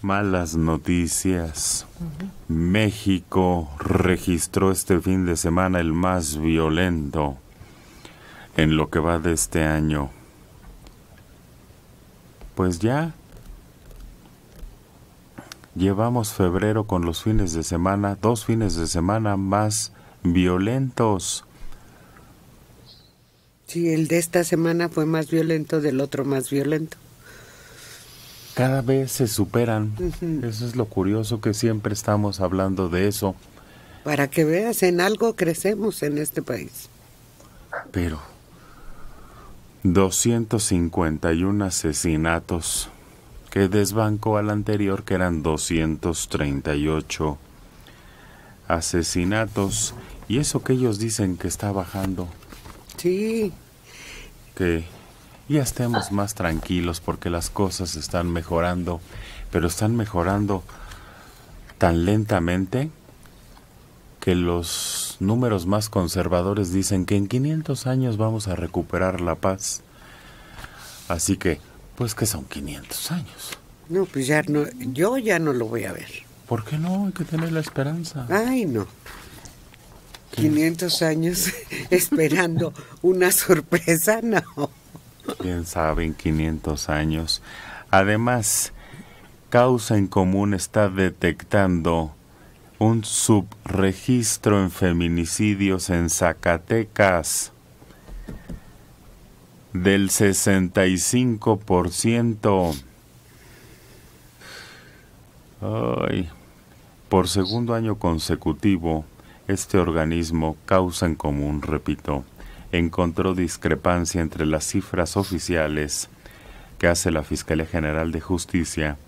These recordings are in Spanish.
Malas noticias. México registró este fin de semana el más violento en lo que va de este año. Pues ya llevamos febrero con los fines de semana, 2 fines de semana más violentos. Sí, el de esta semana fue más violento, del otro más violento. Cada vez se superan. Eso es lo curioso, que siempre estamos hablando de eso. Para que veas, en algo crecemos en este país. Pero 251 asesinatos, que desbancó al anterior, que eran 238 asesinatos. Y eso que ellos dicen que está bajando. Sí. Que ya estemos más tranquilos porque las cosas están mejorando, pero están mejorando tan lentamente que los números más conservadores dicen que en 500 años vamos a recuperar la paz. Así que, pues que son 500 años. No, pues ya no, yo ya no lo voy a ver. ¿Por qué no? Hay que tener la esperanza. Ay, no. 500 años esperando una sorpresa, no. Quién sabe, en 500 años. Además, Causa en Común está detectando un subregistro en feminicidios en Zacatecas del 65%. Ay, por segundo año consecutivo, este organismo, Causa en Común, repito, encontró discrepancia entre las cifras oficiales que hace la Fiscalía General de Justicia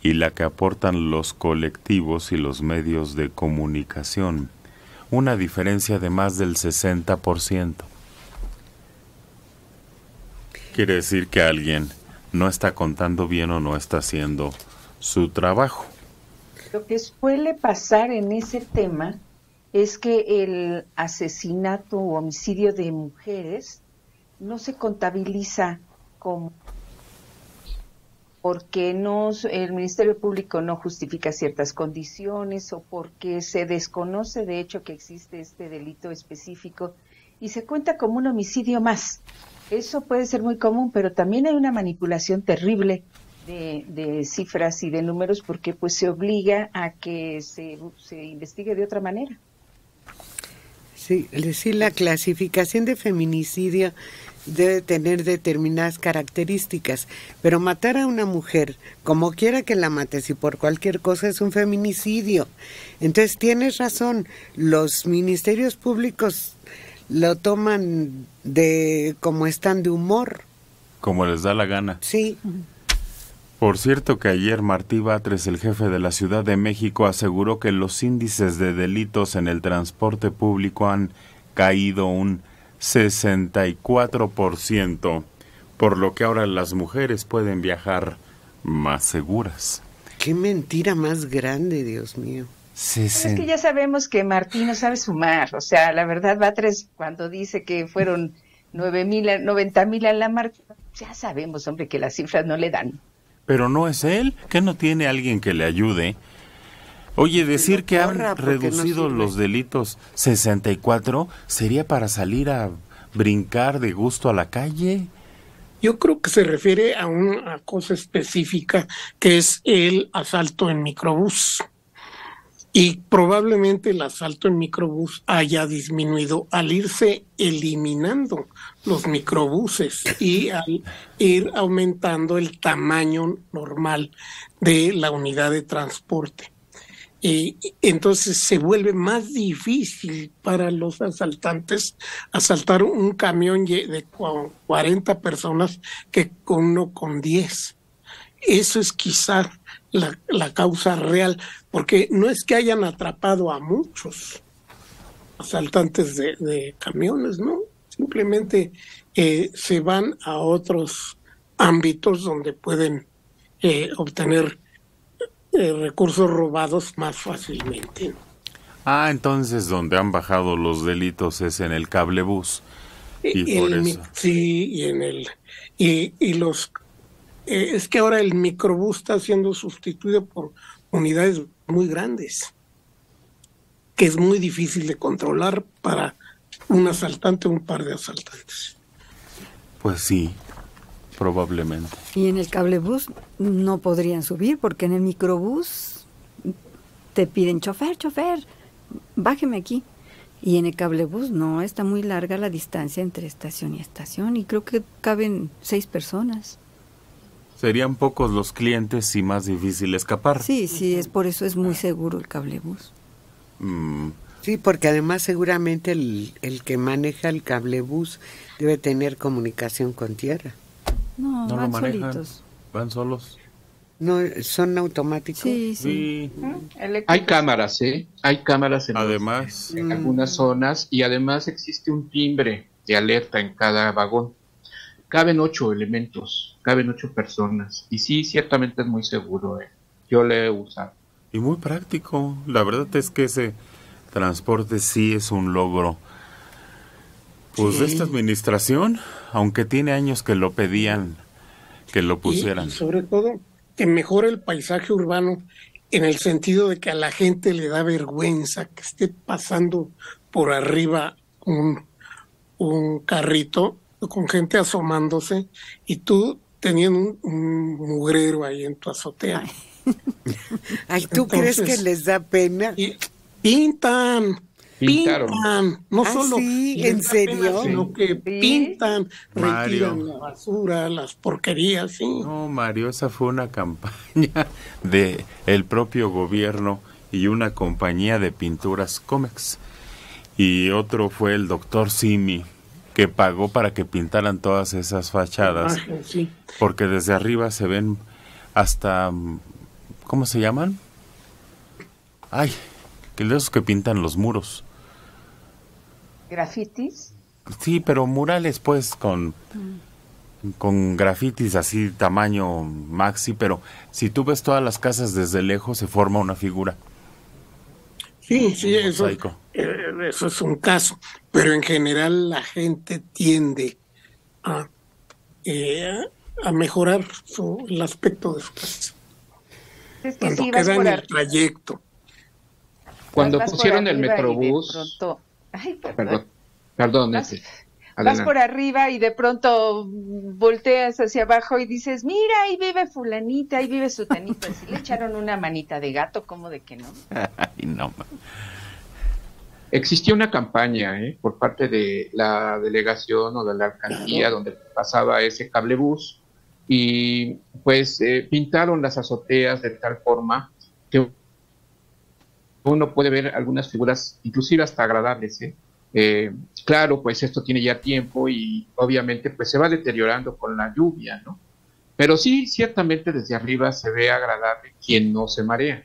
y la que aportan los colectivos y los medios de comunicación. Una diferencia de más del 60%. Quiere decir que alguien no está contando bien o no está haciendo su trabajo. Lo que suele pasar en ese tema es que el asesinato o homicidio de mujeres no se contabiliza como, porque no, el Ministerio Público no justifica ciertas condiciones o porque se desconoce de hecho que existe este delito específico y se cuenta como un homicidio más. Eso puede ser muy común, pero también hay una manipulación terrible de cifras y de números, porque pues se obliga a que se investigue de otra manera. Sí, decir, la clasificación de feminicidio debe tener determinadas características, pero matar a una mujer, como quiera que la mates y por cualquier cosa, es un feminicidio. Entonces tienes razón, los ministerios públicos lo toman de como están de humor. Como les da la gana. Sí. Por cierto que ayer Martí Batres, el jefe de la Ciudad de México, aseguró que los índices de delitos en el transporte público han caído un 64%, por lo que ahora las mujeres pueden viajar más seguras. ¡Qué mentira más grande, Dios mío! Es que ya sabemos que Martí no sabe sumar, o sea, la verdad, Batres, cuando dice que fueron 90,000 a la marcha, ya sabemos, hombre, que las cifras no le dan. Pero no es él, que no tiene alguien que le ayude. Oye, decir que han reducido los delitos 64 sería para salir a brincar de gusto a la calle. Yo creo que se refiere a una cosa específica, que es el asalto en microbús. Y probablemente el asalto en microbús haya disminuido al irse eliminando los microbuses y al ir aumentando el tamaño normal de la unidad de transporte. Entonces se vuelve más difícil para los asaltantes asaltar un camión de 40 personas que uno con 10. Eso es quizá la causa real, porque no es que hayan atrapado a muchos asaltantes de camiones, ¿no? Simplemente se van a otros ámbitos donde pueden obtener recursos robados más fácilmente, ¿no? Ah, entonces donde han bajado los delitos es en el cablebús. Y por eso. Sí, y en el... Y los Es que ahora el microbús está siendo sustituido por unidades muy grandes, que es muy difícil de controlar para un asaltante o un par de asaltantes. Pues sí, probablemente. Y en el cablebús no podrían subir, porque en el microbús te piden, chofer, chofer, bájeme aquí. Y en el cablebús no, está muy larga la distancia entre estación y estación, y creo que caben 6 personas. Serían pocos los clientes y más difícil escapar. Sí, sí, es por eso es muy seguro el cablebús. Sí, porque además seguramente el que maneja el cablebús debe tener comunicación con tierra. No, no van solitos. Van solos. No, son automáticos. Sí, sí. Hay cámaras, ¿eh? Hay cámaras en algunas zonas, y además existe un timbre de alerta en cada vagón. Caben 8 elementos, caben 8 personas. Y sí, ciertamente es muy seguro. Yo le he usado. Y muy práctico. La verdad es que ese transporte sí es un logro. Pues sí, de esta administración, aunque tiene años que lo pedían, que lo pusieran. Y sobre todo, que mejora el paisaje urbano en el sentido de que a la gente le da vergüenza que esté pasando por arriba un carrito con gente asomándose, y tú teniendo un mugrero ahí en tu azotea. Ay, ¿tú entonces crees que les da pena? Pintan, no solo en serio, sino que pintan, retiran la basura, las porquerías. Sí. No, Mario, esa fue una campaña de el propio gobierno y una compañía de pinturas Comex, y otro fue el doctor Simi, que pagó para que pintaran todas esas fachadas, porque desde arriba se ven hasta, ¿cómo se llaman? Ay, que los que pintan los muros. ¿Grafitis? Sí, pero murales pues con grafitis así tamaño maxi, pero si tú ves todas las casas desde lejos se forma una figura. Sí, sí, eso es un caso, pero en general la gente tiende a mejorar el aspecto de su casa. Es que cuando queda en el trayecto. Cuando pusieron el metrobús, perdón, vas por arriba y de pronto volteas hacia abajo y dices, mira, ahí vive fulanita, ahí vive sutanita. Si le echaron una manita de gato, ¿cómo de que no? Ay, no. Existía una campaña por parte de la delegación o de la alcaldía donde pasaba ese cablebús, y pues pintaron las azoteas de tal forma que uno puede ver algunas figuras, inclusive hasta agradables, claro, pues esto tiene ya tiempo y obviamente pues se va deteriorando con la lluvia, ¿no? Pero sí, ciertamente desde arriba se ve agradable quien no se marea.